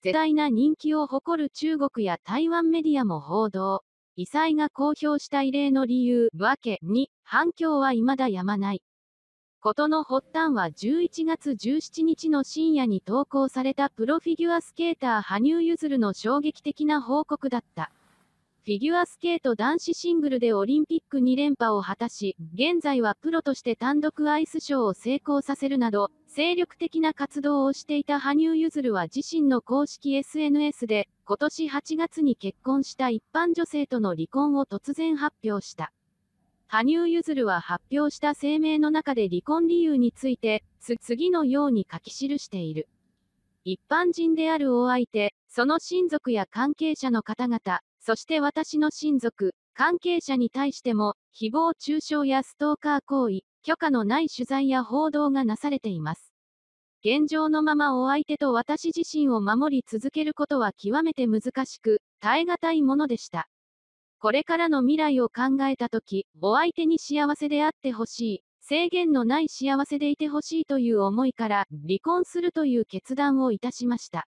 絶大な人気を誇る中国や台湾メディアも報道。異彩が公表した異例の理由、わけに、反響は未だ止まない。ことの発端は11月17日の深夜に投稿されたプロフィギュアスケーター羽生結弦の衝撃的な報告だった。フィギュアスケート男子シングルでオリンピック2連覇を果たし、現在はプロとして単独アイスショーを成功させるなど、精力的な活動をしていた羽生結弦は自身の公式 SNS で、今年8月に結婚した一般女性との離婚を突然発表した。羽生結弦は発表した声明の中で離婚理由について、次のように書き記している。一般人であるお相手、その親族や関係者の方々、そして私の親族、関係者に対しても、誹謗中傷やストーカー行為、許可のない取材や報道がなされています。現状のままお相手と私自身を守り続けることは極めて難しく、耐え難いものでした。これからの未来を考えたとき、お相手に幸せであってほしい、制限のない幸せでいてほしいという思いから、離婚するという決断をいたしました。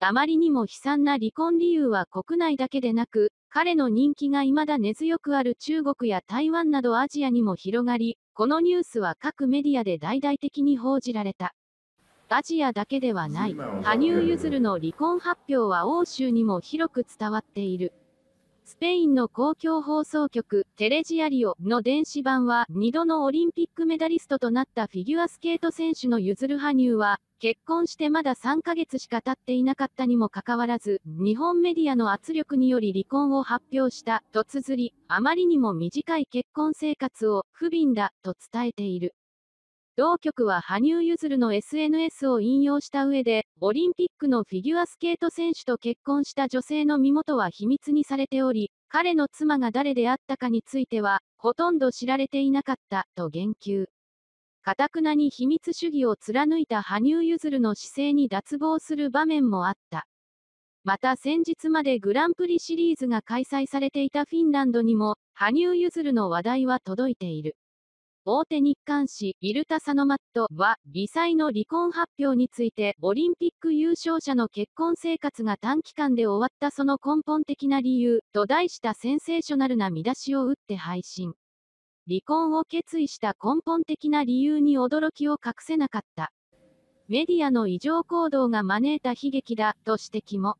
あまりにも悲惨な離婚理由は国内だけでなく、彼の人気が未だ根強くある中国や台湾などアジアにも広がり、このニュースは各メディアで大々的に報じられた。アジアだけではない、羽生結弦の離婚発表は欧州にも広く伝わっている。スペインの公共放送局、テレジアリオの電子版は、2度のオリンピックメダリストとなったフィギュアスケート選手の結弦羽生は、結婚してまだ3ヶ月しか経っていなかったにもかかわらず、日本メディアの圧力により離婚を発表した、と綴り、あまりにも短い結婚生活を、不憫だ、と伝えている。同局は羽生結弦の SNS を引用した上で、オリンピックのフィギュアスケート選手と結婚した女性の身元は秘密にされており、彼の妻が誰であったかについては、ほとんど知られていなかった、と言及。頑なに秘密主義を貫いた羽生結弦の姿勢に脱帽する場面もあった。また先日までグランプリシリーズが開催されていたフィンランドにも、羽生結弦の話題は届いている。大手日刊紙、イルタサノマットは、異彩の離婚発表について、オリンピック優勝者の結婚生活が短期間で終わったその根本的な理由、と題したセンセーショナルな見出しを打って配信。離婚を決意した根本的な理由に驚きを隠せなかった。メディアの異常行動が招いた悲劇だ、と指摘も。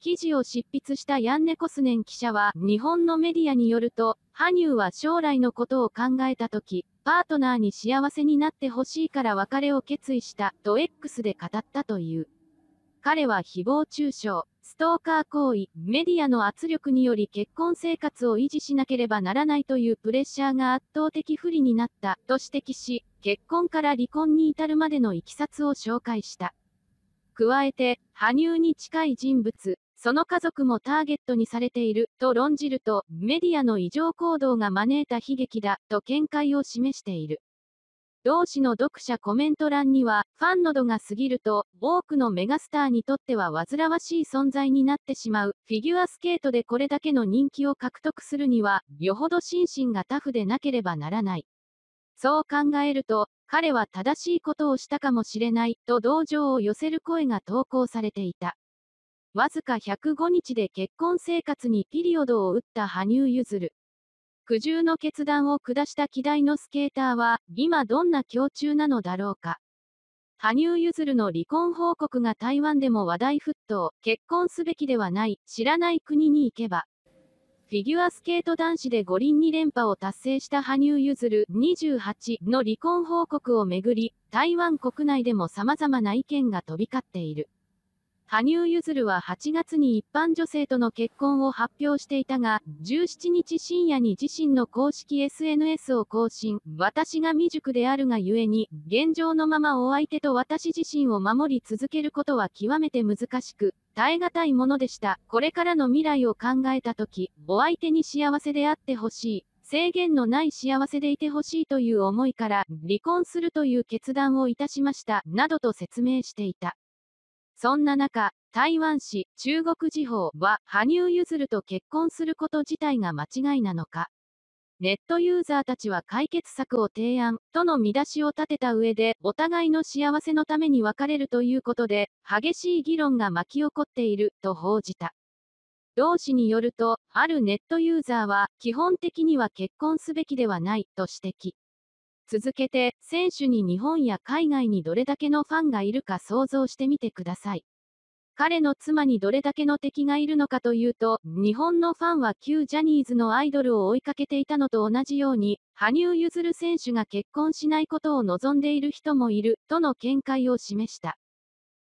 記事を執筆したヤンネコスネン記者は、日本のメディアによると、羽生は将来のことを考えたとき、パートナーに幸せになってほしいから別れを決意した、と X で語ったという。彼は誹謗中傷、ストーカー行為、メディアの圧力により結婚生活を維持しなければならないというプレッシャーが圧倒的不利になった、と指摘し、結婚から離婚に至るまでのいきさつを紹介した。加えて、羽生に近い人物、その家族もターゲットにされている、と論じると、メディアの異常行動が招いた悲劇だ、と見解を示している。同誌の読者コメント欄には、ファンの度が過ぎると、多くのメガスターにとっては煩わしい存在になってしまう。フィギュアスケートでこれだけの人気を獲得するには、よほど心身がタフでなければならない。そう考えると、彼は正しいことをしたかもしれない、と同情を寄せる声が投稿されていた。わずか105日で結婚生活にピリオドを打った羽生結弦。苦渋の決断を下した希代のスケーターは、今どんな胸中なのだろうか。羽生結弦の離婚報告が台湾でも話題沸騰、結婚すべきではない、知らない国に行けば。フィギュアスケート男子で五輪2連覇を達成した羽生結弦28の離婚報告をめぐり、台湾国内でも様々な意見が飛び交っている。羽生結弦は8月に一般女性との結婚を発表していたが、17日深夜に自身の公式 SNS を更新。私が未熟であるがゆえに、現状のままお相手と私自身を守り続けることは極めて難しく、耐え難いものでした。これからの未来を考えたとき、お相手に幸せであってほしい。制限のない幸せでいてほしいという思いから、離婚するという決断をいたしました。などと説明していた。そんな中、台湾紙、中国時報は、羽生結弦と結婚すること自体が間違いなのか。ネットユーザーたちは解決策を提案、との見出しを立てた上で、お互いの幸せのために別れるということで、激しい議論が巻き起こっている、と報じた。同氏によると、あるネットユーザーは、基本的には結婚すべきではない、と指摘。続けて、選手に日本や海外にどれだけのファンがいるか想像してみてください。彼の妻にどれだけの敵がいるのかというと、日本のファンは旧ジャニーズのアイドルを追いかけていたのと同じように、羽生結弦選手が結婚しないことを望んでいる人もいる、との見解を示した。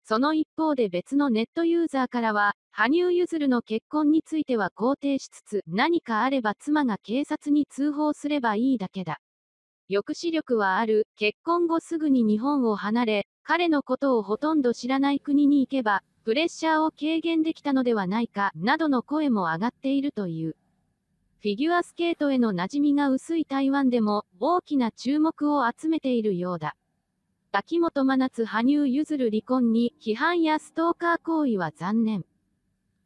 その一方で別のネットユーザーからは、羽生結弦の結婚については肯定しつつ、何かあれば妻が警察に通報すればいいだけだ。抑止力はある、結婚後すぐに日本を離れ、彼のことをほとんど知らない国に行けば、プレッシャーを軽減できたのではないか、などの声も上がっているという。フィギュアスケートへの馴染みが薄い台湾でも、大きな注目を集めているようだ。秋元真夏羽生結弦離婚に批判やストーカー行為は残念。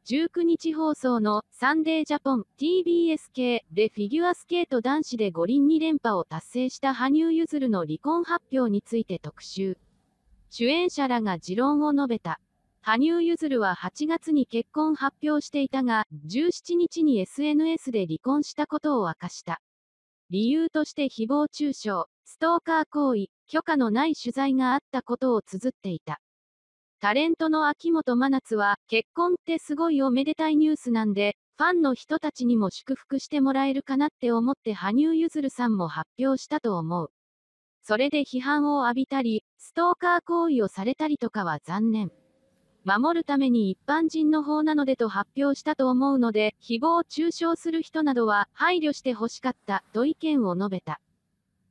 19日放送のサンデージャポン TBS 系でフィギュアスケート男子で五輪2連覇を達成した羽生結弦の離婚発表について特集。主演者らが持論を述べた。羽生結弦は8月に結婚発表していたが、17日に SNS で離婚したことを明かした。理由として誹謗中傷、ストーカー行為、許可のない取材があったことを綴っていた。タレントの秋元真夏は、結婚ってすごいおめでたいニュースなんで、ファンの人たちにも祝福してもらえるかなって思って羽生結弦さんも発表したと思う。それで批判を浴びたり、ストーカー行為をされたりとかは残念。守るために一般人の方なのでと発表したと思うので、誹謗中傷する人などは配慮してほしかった、と意見を述べた。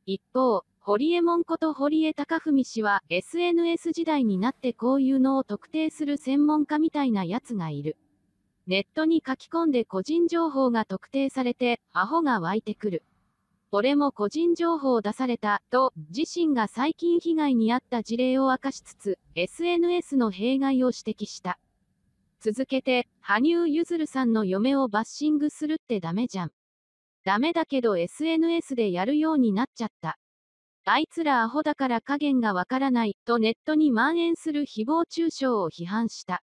一方、堀江門こと堀江貴文氏は SNS 時代になってこういうのを特定する専門家みたいなやつがいる。ネットに書き込んで個人情報が特定されてアホが湧いてくる。俺も個人情報を出されたと自身が最近被害に遭った事例を明かしつつ SNS の弊害を指摘した。続けて羽生結弦さんの嫁をバッシングするってダメじゃん。ダメだけど SNS でやるようになっちゃった。あいつらアホだから加減がわからないとネットに蔓延する誹謗中傷を批判した。